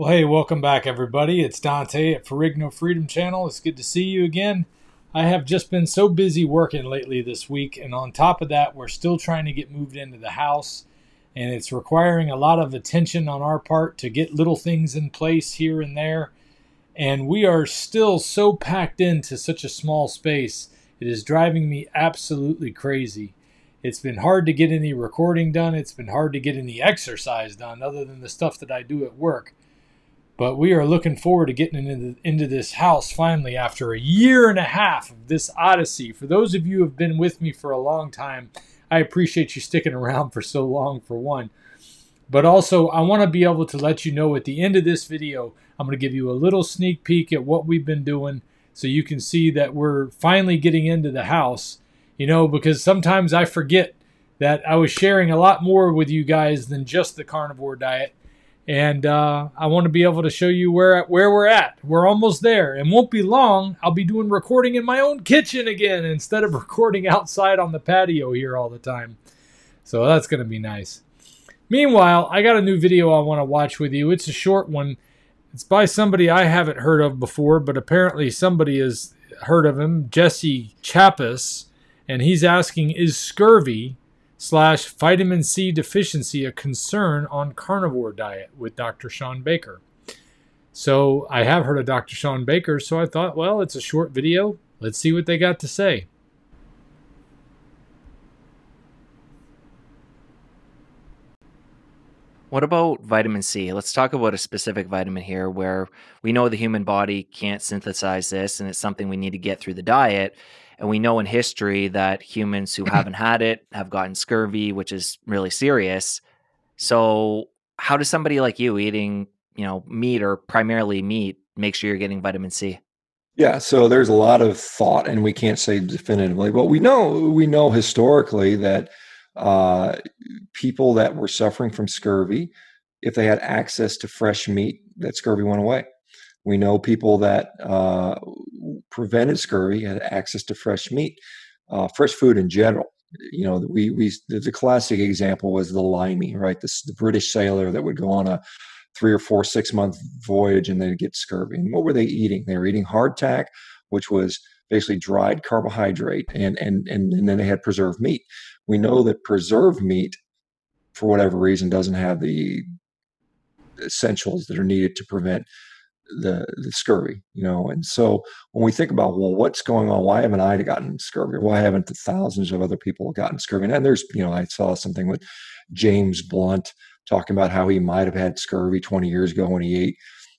Well, hey, welcome back, everybody. It's Dante at Ferrigno Freedom Channel. It's good to see you again. I have just been so busy working lately this week, and on top of that, we're still trying to get moved into the house, and it's requiring a lot of attention on our part to get little things in place here and there, and we are still so packed into such a small space. It is driving me absolutely crazy. It's been hard to get any recording done. It's been hard to get any exercise done other than the stuff that I do at work. But we are looking forward to getting into this house finally after a year and a half of this odyssey. For those of you who have been with me for a long time, I appreciate you sticking around for so long, for one. But also, I want to be able to let you know at the end of this video, I'm going to give you a little sneak peek at what we've been doing so you can see that we're finally getting into the house. You know, because sometimes I forget that I was sharing a lot more with you guys than just the carnivore diet. And I want to be able to show you where we're at. We're almost there. It won't be long. I'll be doing recording in my own kitchen again instead of recording outside on the patio here all the time. So that's going to be nice. Meanwhile, I got a new video I want to watch with you. It's a short one. It's by somebody I haven't heard of before, but apparently somebody has heard of him, Jesse Chappus. And he's asking, is scurvy / vitamin C deficiency a concern on carnivore diet with Dr. Shawn Baker? So I have heard of Dr. Shawn Baker, so I thought, well, it's a short video. Let's see what they got to say. What about vitamin C? Let's talk about a specific vitamin here where we know the human body can't synthesize this, and it's something we need to get through the diet. And we know in history that humans who haven't had it have gotten scurvy, which is really serious. So how does somebody like you eating, you know, meat or primarily meat, make sure you're getting vitamin C? Yeah, so there's a lot of thought, and we can't say definitively, but we know historically that people that were suffering from scurvy, if they had access to fresh meat, that scurvy went away. We know people that prevented scurvy had access to fresh meat, fresh food in general. You know, the classic example was the limey, right? The British sailor that would go on a 3 or 4 six-month voyage and they'd get scurvy. And what were they eating? They were eating hardtack, which was basically dried carbohydrate, and then they had preserved meat. We know that preserved meat, for whatever reason, doesn't have the essentials that are needed to prevent the scurvy, you know. And so when we think about, well, what's going on? Why haven't I gotten scurvy? Why haven't the thousands of other people gotten scurvy? And there's, you know, I saw something with James Blunt talking about how he might have had scurvy 20 years ago when he ate,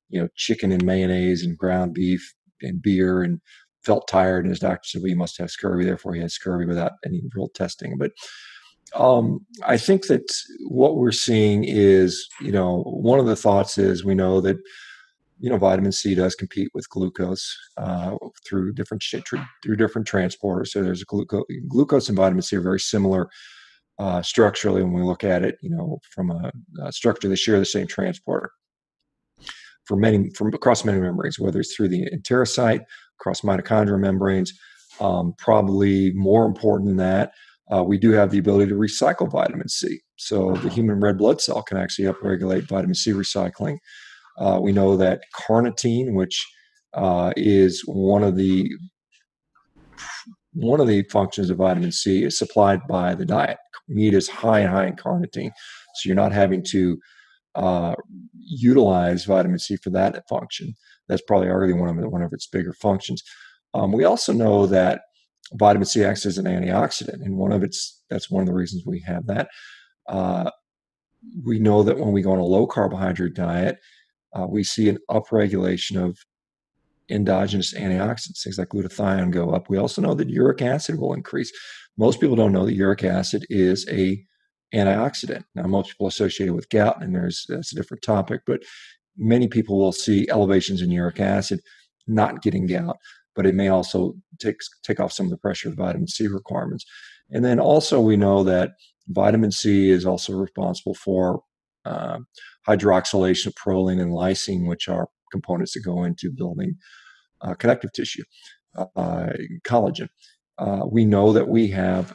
you know, chicken and mayonnaise and ground beef and beer and felt tired. And his doctor said, well, you must have scurvy. Therefore, he had scurvy without any real testing. But I think that what we're seeing is, you know, one of the thoughts is we know that, you know, vitamin C does compete with glucose through different transporters. So there's a glucose and vitamin C are very similar structurally when we look at it, you know, from a structure. They share the same transporter across many membranes, whether it's through the enterocyte, across mitochondrial membranes. Probably more important than that, we do have the ability to recycle vitamin C. So the human red blood cell can actually upregulate vitamin C recycling. We know that carnitine, which is one of the functions of vitamin C, is supplied by the diet. Meat is high in carnitine, so you're not having to utilize vitamin C for that function. That's probably already one of its bigger functions. We also know that vitamin C acts as an antioxidant, and that's one of the reasons we have that. We know that when we go on a low carbohydrate diet, we see an upregulation of endogenous antioxidants. Things like glutathione go up. We also know that uric acid will increase. Most people don't know that uric acid is an antioxidant. Now, most people associate it with gout, and that's a different topic, but many people will see elevations in uric acid, not getting gout, but it may also take off some of the pressure of vitamin C requirements. And then also we know that vitamin C is also responsible for hydroxylation of proline and lysine, which are components that go into building connective tissue, collagen. We know that we have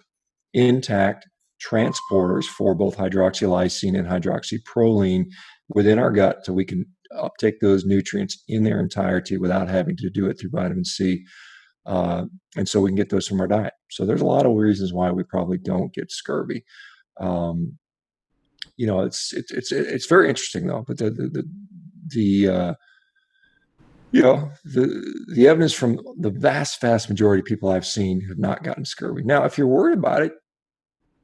intact transporters for both hydroxylysine and hydroxyproline within our gut, so we can uptake those nutrients in their entirety without having to do it through vitamin C. And so we can get those from our diet. So there's a lot of reasons why we probably don't get scurvy. You know, it's very interesting though, but the evidence from the vast majority of people I've seen have not gotten scurvy. Now, if you're worried about it,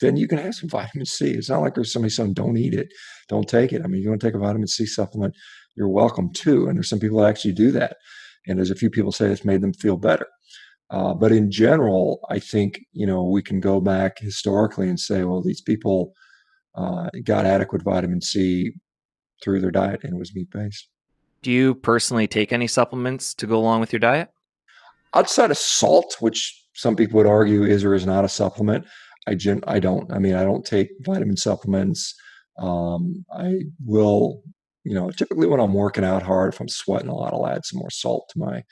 then you can have some vitamin C. It's not like there's somebody saying, don't eat it, don't take it. I mean, if you want to take a vitamin C supplement, you're welcome to. And there's some people that actually do that. And there's a few people say it's made them feel better. But in general, I think, you know, we can go back historically and say, well, these people got adequate vitamin C through their diet and it was meat-based. Do you personally take any supplements to go along with your diet? Outside of salt, which some people would argue is or is not a supplement, I don't. I mean, I don't take vitamin supplements. I will, you know, typically when I'm working out hard, if I'm sweating a lot, I'll add some more salt to my,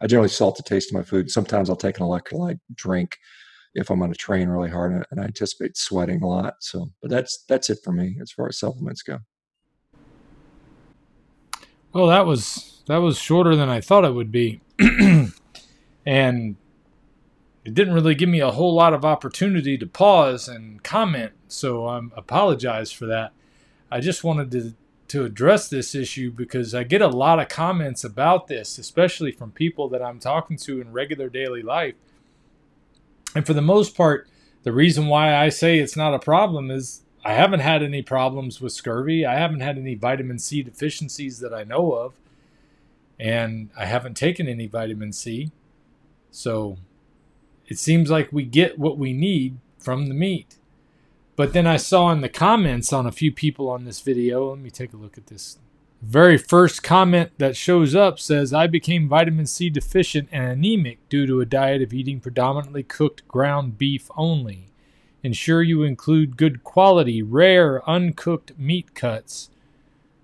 I generally salt the taste of my food. Sometimes I'll take an electrolyte drink if I'm on a train really hard and I anticipate sweating a lot. So, but that's it for me as far as supplements go. Well, that was shorter than I thought it would be. And it didn't really give me a whole lot of opportunity to pause and comment. So I apologize for that. I just wanted to address this issue because I get a lot of comments about this, especially from people that I'm talking to in regular daily life. And for the most part, the reason why I say it's not a problem is I haven't had any problems with scurvy. I haven't had any vitamin C deficiencies that I know of, and I haven't taken any vitamin C. So it seems like we get what we need from the meat. But then I saw in the comments on a few people on this video, let me take a look at this. Very first comment that shows up says, I became vitamin C deficient and anemic due to a diet of eating predominantly cooked ground beef only. Ensure you include good quality, rare, uncooked meat cuts.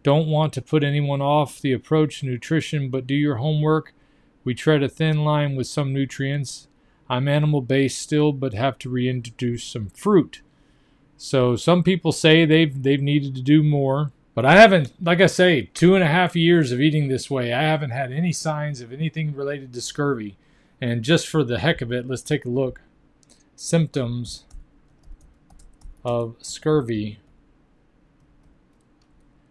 Don't want to put anyone off the approach to nutrition, but do your homework. We tread a thin line with some nutrients. I'm animal-based still, but have to reintroduce some fruit. So some people say they've needed to do more, but I haven't, like I say, 2.5 years of eating this way. I haven't had any signs of anything related to scurvy. And just for the heck of it, let's take a look. Symptoms of scurvy.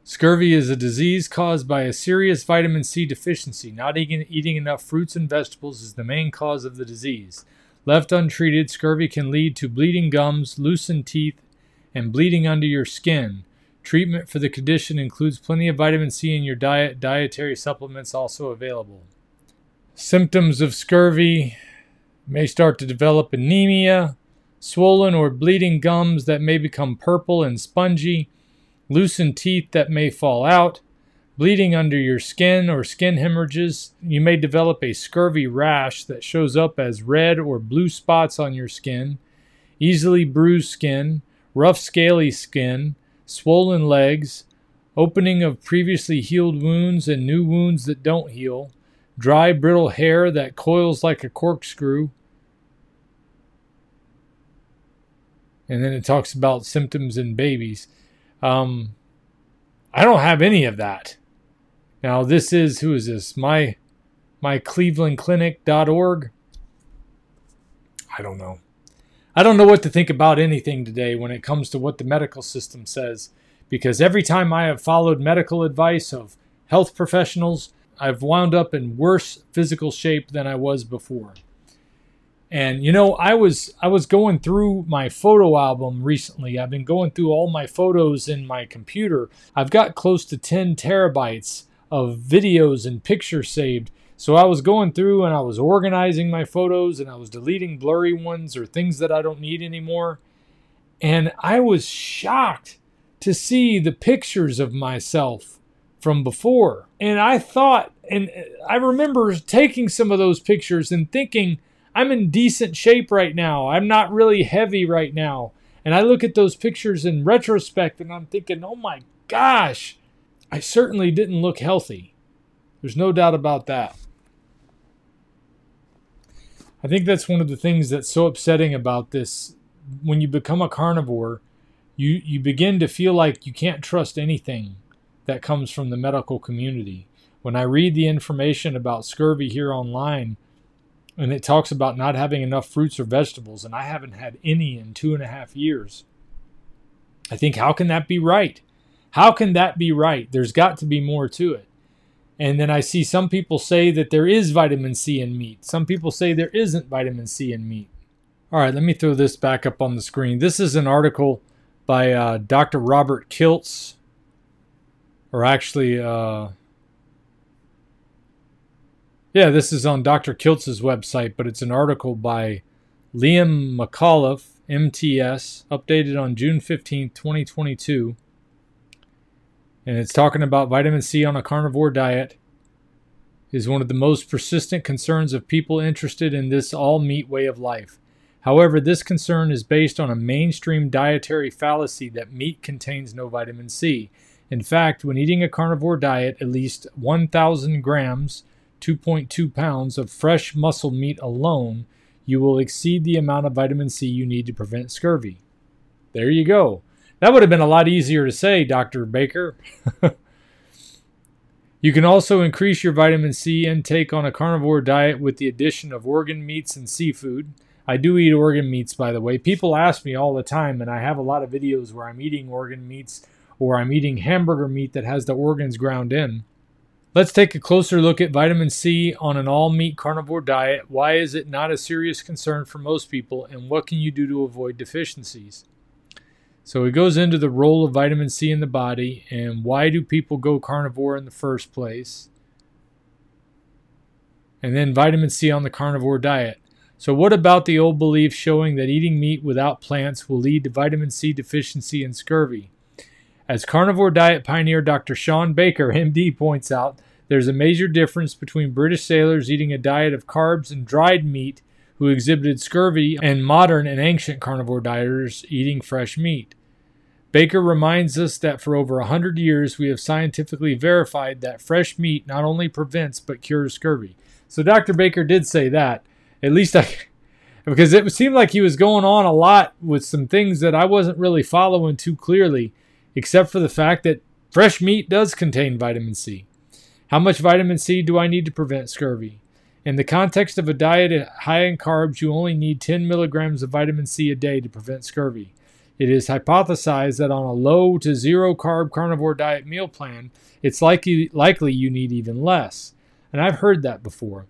Scurvy is a disease caused by a serious vitamin C deficiency. Not eating enough fruits and vegetables is the main cause of the disease. Left untreated, scurvy can lead to bleeding gums, loosened teeth, and bleeding under your skin. Treatment for the condition includes plenty of vitamin C in your diet, dietary supplements also available. Symptoms of scurvy may start to develop anemia, swollen or bleeding gums that may become purple and spongy, loosened teeth that may fall out, bleeding under your skin or skin hemorrhages. You may develop a scurvy rash that shows up as red or blue spots on your skin, easily bruised skin, rough scaly skin, swollen legs, opening of previously healed wounds and new wounds that don't heal, dry brittle hair that coils like a corkscrew. And then it talks about symptoms in babies. I don't have any of that. Now this is, who is this? My clevelandclinic.org. I don't know. I don't know what to think about anything today when it comes to what the medical system says, because every time I have followed medical advice of health professionals, I've wound up in worse physical shape than I was before. And, you know, I was going through my photo album recently. I've been going through all my photos in my computer. I've got close to 10 terabytes of videos and pictures saved. So I was going through and I was organizing my photos and I was deleting blurry ones or things that I don't need anymore. And I was shocked to see the pictures of myself from before. And I thought, and I remember taking some of those pictures and thinking, I'm in decent shape right now. I'm not really heavy right now. And I look at those pictures in retrospect and I'm thinking, oh my gosh, I certainly didn't look healthy. There's no doubt about that. I think that's one of the things that's so upsetting about this. When you become a carnivore, you begin to feel like you can't trust anything. that comes from the medical community. When I read the information about scurvy here online, and it talks about not having enough fruits or vegetables, and I haven't had any in 2.5 years, I think, how can that be right? How can that be right? There's got to be more to it. And then I see some people say that there is vitamin C in meat. Some people say there isn't vitamin C in meat. All right, let me throw this back up on the screen. This is an article by Dr. Robert Kiltz, or actually, yeah, this is on Dr. Kiltz's website, but it's an article by Liam McAuliffe, MTS, updated on June 15, 2022. And it's talking about vitamin C on a carnivore diet is one of the most persistent concerns of people interested in this all-meat way of life. However, this concern is based on a mainstream dietary fallacy that meat contains no vitamin C. In fact, when eating a carnivore diet, at least 1,000 grams, 2.2 pounds of fresh muscle meat alone, you will exceed the amount of vitamin C you need to prevent scurvy. There you go. That would have been a lot easier to say, Dr. Baker. You can also increase your vitamin C intake on a carnivore diet with the addition of organ meats and seafood. I do eat organ meats, by the way. People ask me all the time, and I have a lot of videos where I'm eating organ meats or I'm eating hamburger meat that has the organs ground in. Let's take a closer look at vitamin C on an all-meat carnivore diet. Why is it not a serious concern for most people, and what can you do to avoid deficiencies? So it goes into the role of vitamin C in the body and why do people go carnivore in the first place? And then vitamin C on the carnivore diet. So what about the old belief showing that eating meat without plants will lead to vitamin C deficiency and scurvy? As carnivore diet pioneer Dr. Shawn Baker, MD, points out, there's a major difference between British sailors eating a diet of carbs and dried meat who exhibited scurvy and modern and ancient carnivore dieters eating fresh meat. Baker reminds us that for over 100 years we have scientifically verified that fresh meat not only prevents but cures scurvy. So Dr. Baker did say that, at least I, because it seemed like he was going on a lot with some things that I wasn't really following too clearly, except for the fact that fresh meat does contain vitamin C. How much vitamin C do I need to prevent scurvy? In the context of a diet high in carbs, you only need 10 milligrams of vitamin C a day to prevent scurvy. It is hypothesized that on a low to zero carb carnivore diet meal plan, it's likely you need even less. And I've heard that before.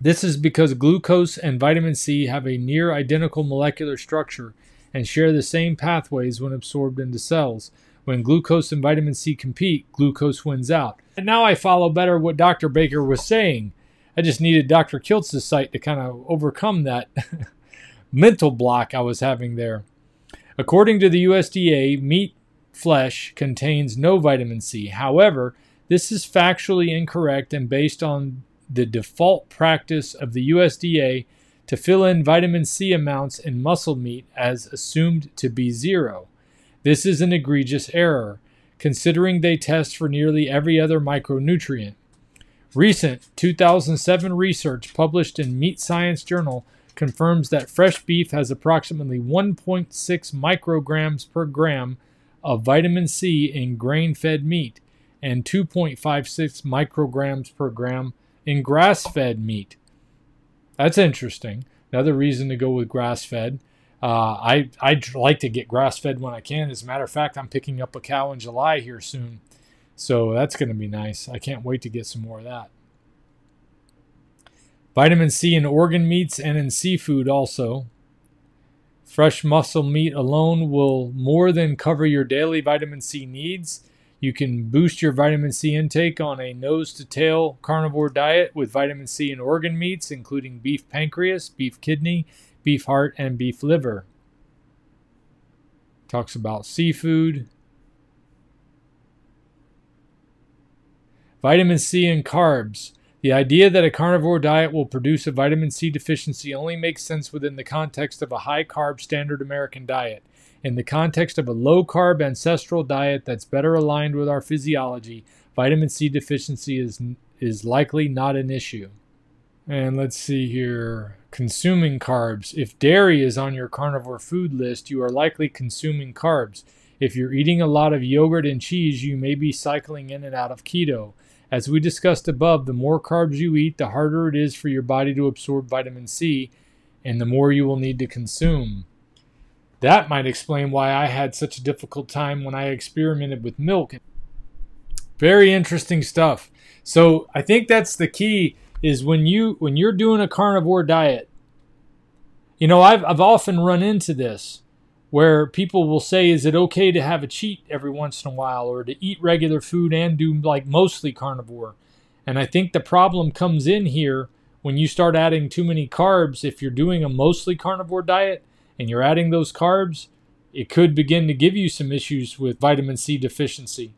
This is because glucose and vitamin C have a near identical molecular structure and share the same pathways when absorbed into cells. When glucose and vitamin C compete, glucose wins out. And now I follow better what Dr. Baker was saying. I just needed Dr. Kiltz's site to kind of overcome that mental block I was having there. According to the USDA, meat flesh contains no vitamin C. However, this is factually incorrect and based on the default practice of the USDA to fill in vitamin C amounts in muscle meat as assumed to be zero. This is an egregious error, considering they test for nearly every other micronutrient. Recent 2007 research published in Meat Science Journal confirms that fresh beef has approximately 1.6 micrograms per gram of vitamin C in grain-fed meat and 2.56 micrograms per gram in grass-fed meat. That's interesting. Another reason to go with grass-fed. I like to get grass-fed when I can. As a matter of fact, I'm picking up a cow in July here soon. So that's going to be nice. I can't wait to get some more of that. Vitamin C in organ meats and in seafood also. Fresh muscle meat alone will more than cover your daily vitamin C needs. You can boost your vitamin C intake on a nose-to-tail carnivore diet with vitamin C in organ meats, including beef pancreas, beef kidney, beef heart, and beef liver. Talks about seafood. Vitamin C and carbs. The idea that a carnivore diet will produce a vitamin C deficiency only makes sense within the context of a high-carb standard American diet. In the context of a low-carb ancestral diet that's better aligned with our physiology, vitamin C deficiency is likely not an issue. And let's see here. Consuming carbs. If dairy is on your carnivore food list, you are likely consuming carbs. If you're eating a lot of yogurt and cheese, you may be cycling in and out of keto. As we discussed above, the more carbs you eat, the harder it is for your body to absorb vitamin C, and the more you will need to consume. That might explain why I had such a difficult time when I experimented with milk. Very interesting stuff. So I think that's the key, is when you're doing a carnivore diet. You know, I've often run into this, where people will say, is it okay to have a cheat every once in a while, or to eat regular food and do like mostly carnivore? And I think the problem comes in here when you start adding too many carbs. If you're doing a mostly carnivore diet and you're adding those carbs, it could begin to give you some issues with vitamin C deficiency.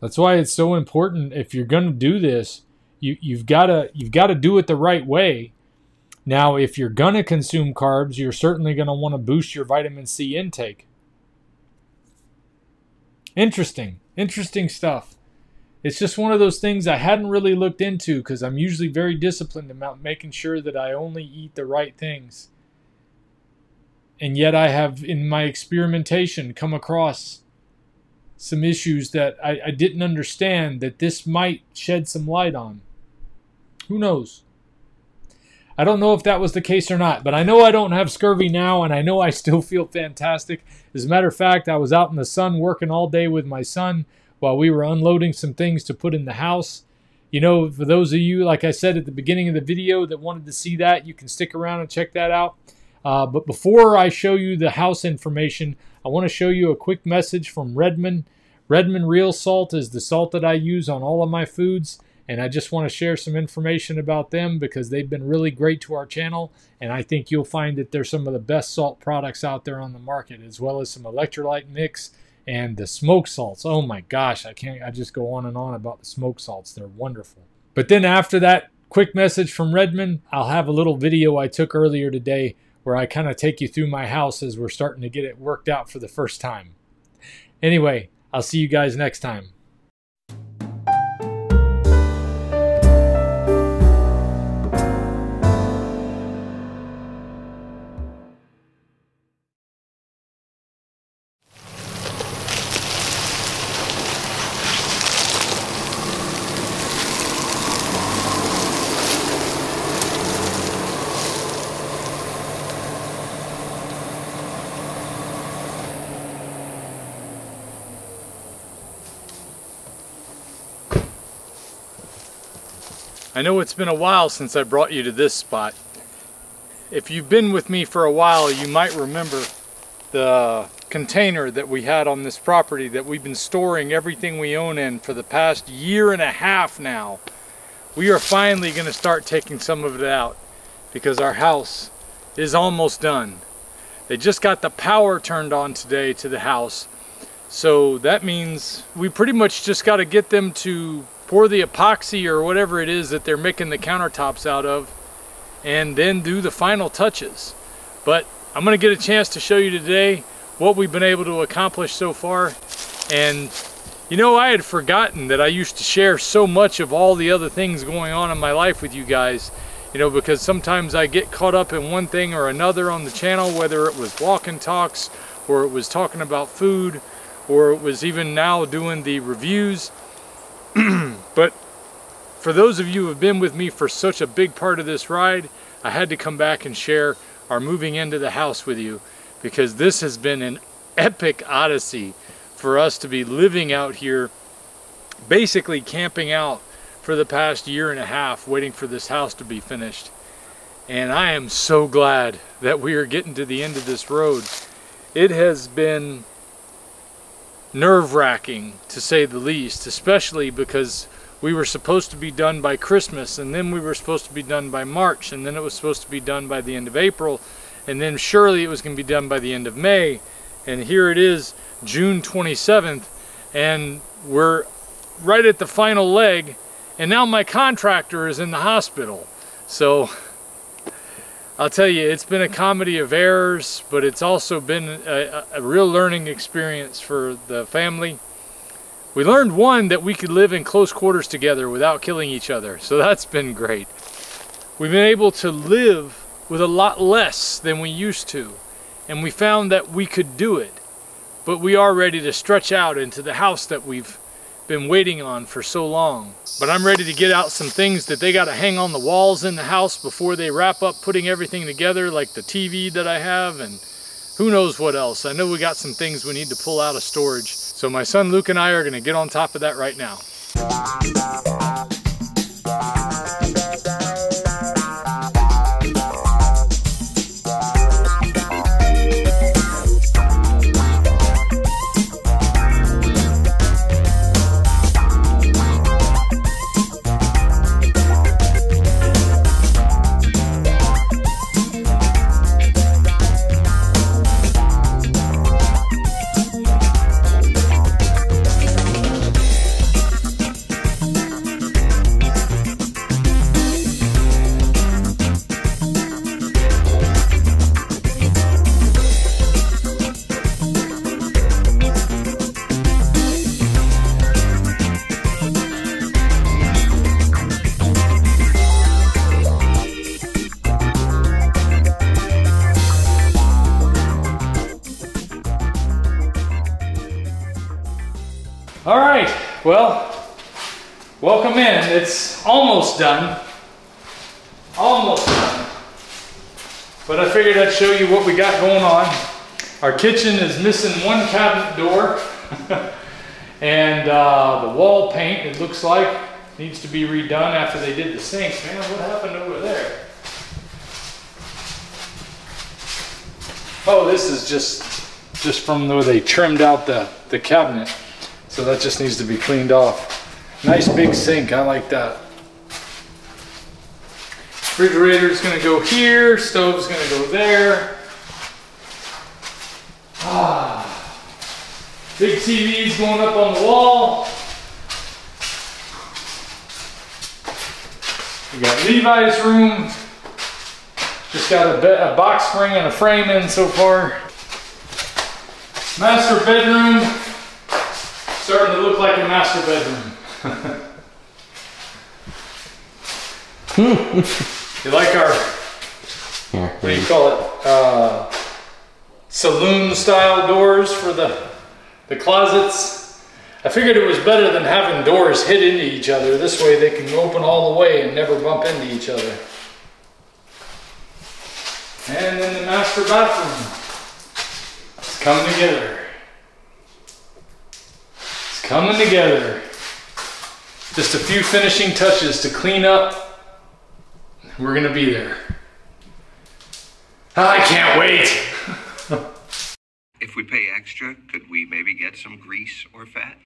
That's why it's so important, if you're going to do this, you've got to do it the right way. Now, if you're going to consume carbs, you're certainly going to want to boost your vitamin C intake. Interesting. Interesting stuff. It's just one of those things I hadn't really looked into, because I'm usually very disciplined about making sure that I only eat the right things. And yet I have, in my experimentation, come across some issues that I didn't understand, that this might shed some light on. Who knows? I don't know if that was the case or not, but I know I don't have scurvy now, and I know I still feel fantastic. As a matter of fact, I was out in the sun working all day with my son while we were unloading some things to put in the house. You know, for those of you, like I said at the beginning of the video, that wanted to see that, you can stick around and check that out. But before I show you the house information, I want to show you a quick message from Redmond. Redmond Real Salt is the salt that I use on all of my foods. And I just want to share some information about them, because they've been really great to our channel. And I think you'll find that they're some of the best salt products out there on the market, as well as some electrolyte mix and the smoke salts. Oh my gosh, I just go on and on about the smoke salts. They're wonderful. But then after that quick message from Redmond, I'll have a little video I took earlier today where I kind of take you through my house as we're starting to get it worked out for the first time. Anyway, I'll see you guys next time. I know it's been a while since I brought you to this spot. If you've been with me for a while, you might remember the container that we had on this property that we've been storing everything we own in for the past 1.5 years now. We are finally going to start taking some of it out, because our house is almost done. They just got the power turned on today to the house. So that means we pretty much just got to get them to pour the epoxy or whatever it is that they're making the countertops out of, and then do the final touches. But I'm going to get a chance to show you today what we've been able to accomplish so far. And you know, I had forgotten that I used to share so much of all the other things going on in my life with you guys, you know, because sometimes I get caught up in one thing or another on the channel, whether it was walk and talks, or it was talking about food, or it was even now doing the reviews. But for those of you who have been with me for such a big part of this ride, I had to come back and share our moving into the house with you, because this has been an epic odyssey for us to be living out here, basically camping out for the past 1.5 years, waiting for this house to be finished. And I am so glad that we are getting to the end of this road. It has been nerve-wracking, to say the least, especially because we were supposed to be done by Christmas, and then we were supposed to be done by March, and then it was supposed to be done by the end of April, and then surely it was going to be done by the end of May. And here it is, June 27th, and we're right at the final leg, and now my contractor is in the hospital. So I'll tell you, it's been a comedy of errors, but it's also been a real learning experience for the family. We learned, one, that we could live in close quarters together without killing each other, so that's been great. We've been able to live with a lot less than we used to, and we found that we could do it. But we are ready to stretch out into the house that we've been waiting on for so long. But I'm ready to get out some things that they got to hang on the walls in the house before they wrap up putting everything together, like the TV that I have and who knows what else. I know we got some things we need to pull out of storage. So my son Luke and I are going to get on top of that right now. All right, well, welcome in. It's almost done. Almost done. But I figured I'd show you what we got going on. Our kitchen is missing one cabinet door. And the wall paint, it looks like, needs to be redone after they did the sinks. Man, what happened over there? Oh, this is just from where they trimmed out the cabinet. So that just needs to be cleaned off. Nice big sink, I like that. Refrigerator's gonna go here, stove's gonna go there. Ah, big TV's going up on the wall. We got Levi's room. Just got a box spring and a frame in so far. Master bedroom. Starting to look like a master bedroom. You like our, what do you call it, saloon style doors for the closets? I figured it was better than having doors hit into each other. This way they can open all the way and never bump into each other. And then the master bathroom. It's coming together. Coming together. Just a few finishing touches to clean up. We're going to be there. I can't wait. If we pay extra, could we maybe get some grease or fat?